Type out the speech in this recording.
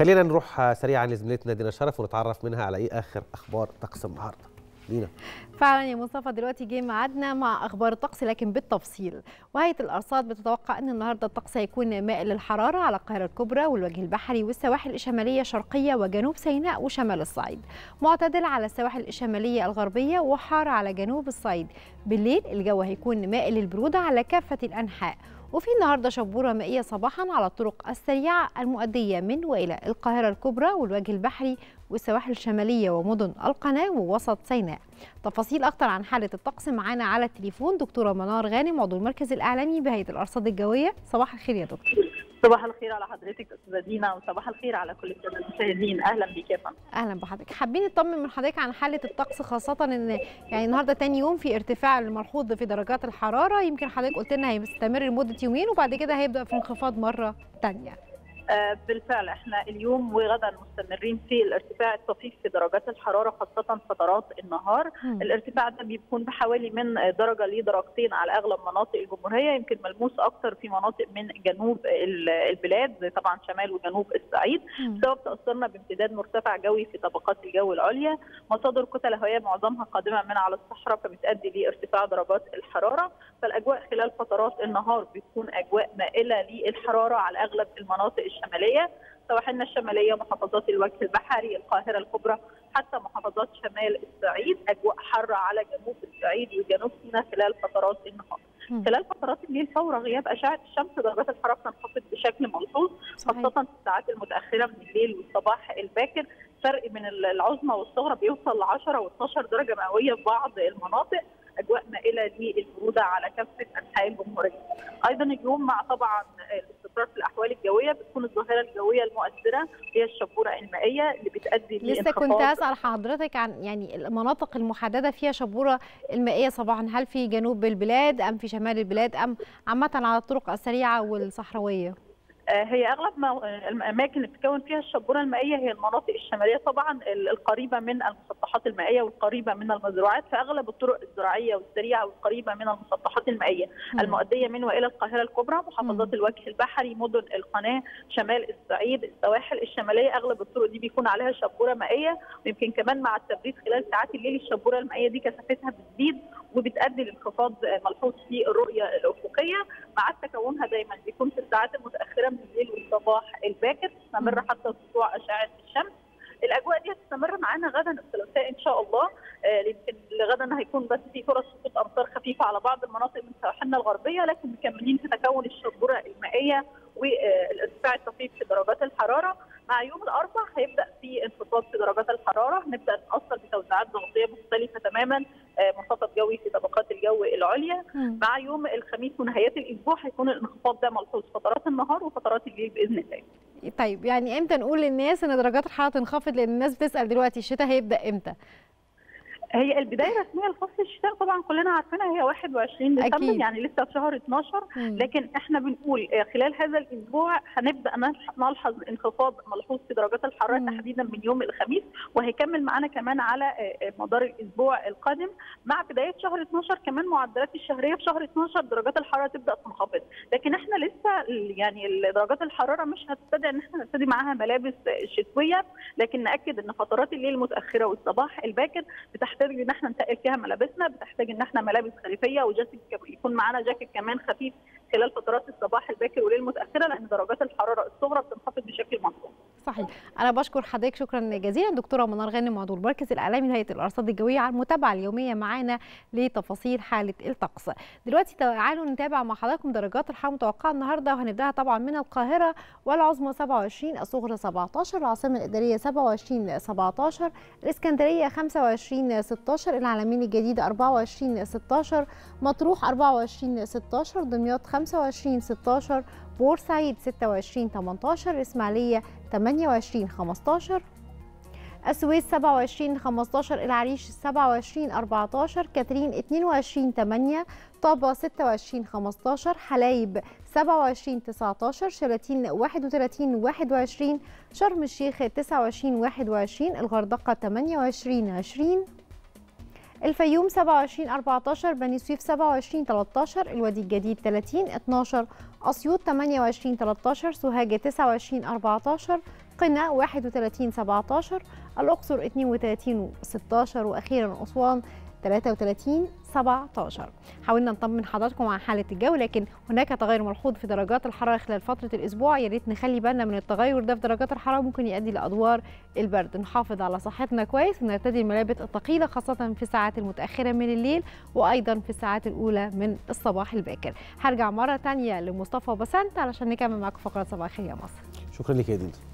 خلينا نروح سريعا لزميلتنا دينا الشرف ونتعرف منها على ايه اخر اخبار طقس النهارده. دينا. فعلا يا مصطفى، دلوقتي جه ميعادنا مع اخبار الطقس لكن بالتفصيل. وهيئه الارصاد بتتوقع ان النهارده الطقس هيكون مائل للحراره على القاهره الكبرى والوجه البحري والسواحل الشماليه الشرقيه وجنوب سيناء وشمال الصعيد، معتدل على السواحل الشماليه الغربيه وحار على جنوب الصعيد. بالليل الجو هيكون مائل للبروده على كافه الانحاء. وفي النهارده شبوره مائيه صباحا على الطرق السريعه المؤديه من والى القاهره الكبرى والوجه البحري والسواحل الشماليه ومدن القناه ووسط سيناء. تفاصيل اكتر عن حاله الطقس معانا على التليفون دكتوره منار غانم عضو المركز الاعلامي بهيئه الارصاد الجويه. صباح الخير يا دكتور. صباح الخير على حضرتك استاذه دينا، وصباح الخير على كل المشاهدين. اهلا بك يا فندم. اهلا بحضرتك. حابين نطمن من حضرتك عن حاله الطقس، خاصه ان يعني النهارده ثاني يوم في ارتفاع ملحوظ في درجات الحراره، يمكن حضرتك قلت لنا هيستمر لمده يومين وبعد كده هيبدا في انخفاض مره ثانيه. بالفعل احنا اليوم وغدا مستمرين في الارتفاع الطفيف في درجات الحراره خاصه فترات النهار. الارتفاع ده بيكون بحوالي من درجه لدرجتين على اغلب مناطق الجمهوريه، يمكن ملموس اكتر في مناطق من جنوب البلاد زي طبعا شمال وجنوب الصعيد بسبب تاثرنا بامتداد مرتفع جوي في طبقات الجو العليا. مصادر كتل هوائيه معظمها قادمه من على الصحراء فبتؤدي لارتفاع درجات الحراره، فالاجواء خلال فترات النهار بتكون اجواء مائله للحراره على اغلب المناطق الشماليه، سواحلنا الشماليه، محافظات الوجه البحري، القاهره الكبرى، حتى محافظات شمال الصعيد، اجواء حاره على جنوب الصعيد وجنوب سيناء خلال فترات النهار. خلال فترات الليل فور غياب اشعه الشمس درجات الحراره بتنخفض بشكل ملحوظ خاصه في الساعات المتاخره من الليل والصباح الباكر. فرق من العظمى والصغرى بيوصل ل 10 و12 درجه مئويه في بعض المناطق. اجواء مائله للبروده على كافه انحاء الجمهوريه. ايضا اليوم مع طبعا الاستقرار في الاحوال الجويه بتكون الظاهره الجويه المؤثره هي الشبوره المائيه اللي بتؤدي لسه كنت اسال حضرتك عن يعني المناطق المحدده فيها شبوره المائيه صباحا، هل في جنوب البلاد ام في شمال البلاد ام عامه على الطرق السريعه والصحراويه؟ هي اغلب الاماكن اللي بتتكون فيها الشبوره المائيه هي المناطق الشماليه طبعا القريبه من المسطحات المائيه والقريبه من المزروعات، فاغلب الطرق الزراعيه والسريعه والقريبه من المسطحات المائيه المؤديه من والى القاهره الكبرى، محافظات الوجه البحري، مدن القناه، شمال الصعيد، السواحل الشماليه، اغلب الطرق دي بيكون عليها شبوره مائيه. ويمكن كمان مع التبريد خلال ساعات الليل الشبوره المائيه دي كثافتها بتزيد وبتؤدي لانخفاض ملحوظ في الرؤيه الافقيه، مع تكونها دايما بيكون في الساعات المتاخره الليل والصباح الباكر، تستمر حتى طلوع اشعه الشمس. الاجواء دي هتستمر معانا غدا الثلاثاء ان شاء الله. يمكن لغدا هيكون بس في فرص سقوط امطار خفيفه على بعض المناطق من سواحلنا الغربيه، لكن مكملين في تكون الشبوره المائيه والارتفاع الطفيف في درجات الحراره. مع يوم الاربعاء هيبدا في انخفاض في درجات الحراره، هنبدا نتاثر بتوزيعات ضغطيه مختلفه تماما، منخفض جوي في طبقات الجو العليا. مع يوم الخميس ونهايات الاسبوع هيكون الانخفاض ده ملحوظ فترات النهار وفترات الليل باذن الله. طيب يعني امتى نقول للناس ان درجات الحراره تنخفض؟ لان الناس بتسال دلوقتي الشتاء هيبدا امتى؟ هي البدايه الرسميه لفصل الشتاء طبعا كلنا عارفينها هي 21 ديسمبر، يعني لسه في شهر 12. لكن احنا بنقول خلال هذا الاسبوع هنبدا نلحظ انخفاض ملحوظ في درجات الحراره تحديدا من يوم الخميس، وهيكمل معانا كمان على مدار الاسبوع القادم. مع بدايه شهر 12 كمان معدلات الشهريه في شهر 12 درجات الحراره تبدا تنخفض، لكن احنا لسه يعني درجات الحراره مش هتستدعي ان احنا نبتدي معاها ملابس شتويه، لكن ناكد ان فترات الليل المتاخره والصباح الباكر بتحتاج ان احنا نتقل فيها ملابسنا، بتحتاج ان احنا ملابس خريفيه وجاكيت، يكون معانا جاكيت كمان خفيف خلال فترات الصباح الباكر والليل المتاخره، لان درجات الحراره الصغرى بتنخفض بشكل ملحوظ. صحيح. انا بشكر حضرتك شكرا جزيلا دكتوره منار غانم عضو المركز الاعلامي لهيئه الارصاد الجويه على المتابعه اليوميه معانا لتفاصيل حاله الطقس. دلوقتي تعالوا نتابع مع حضراتكم درجات الحراره المتوقعه النهارده، وهنبداها طبعا من القاهره والعظمى 27، الصغرى 17، العاصمه الاداريه 27 17، الاسكندريه 25 16، العلمين الجديد 24 16، مطروح 24 16، دمياط 25 16، بورسعيد 26 18، الاسماعيليه 28 15، السويس 27 15، العريش 27 14، كاترين 22 8، طابة 26 15، حلايب 27 19، شلاتين 31 21، شرم الشيخ 29 21، الغردقة 28 20، الفيوم 27 14، بني سويف 27 13، الوادي الجديد 30 12، أسيوط 28 13، سوهاج 29 14، قنا 31 17، الأقصر 32 16، وأخيرا أسوان 33 17. حاولنا نطمن حضراتكم على حالة الجو، لكن هناك تغير ملحوظ في درجات الحرارة خلال فترة الأسبوع. يا ريت نخلي بالنا من التغير ده في درجات الحرارة، ممكن يؤدي لأدوار البرد. نحافظ على صحتنا كويس، ونرتدي الملابس الثقيلة خاصة في الساعات المتأخرة من الليل، وأيضا في الساعات الأولى من الصباح الباكر. هرجع مرة تانية لمصطفى وبسنت علشان نكمل معاكم فقرة صباح الخير يا مصر. شكرا لك يا دينا.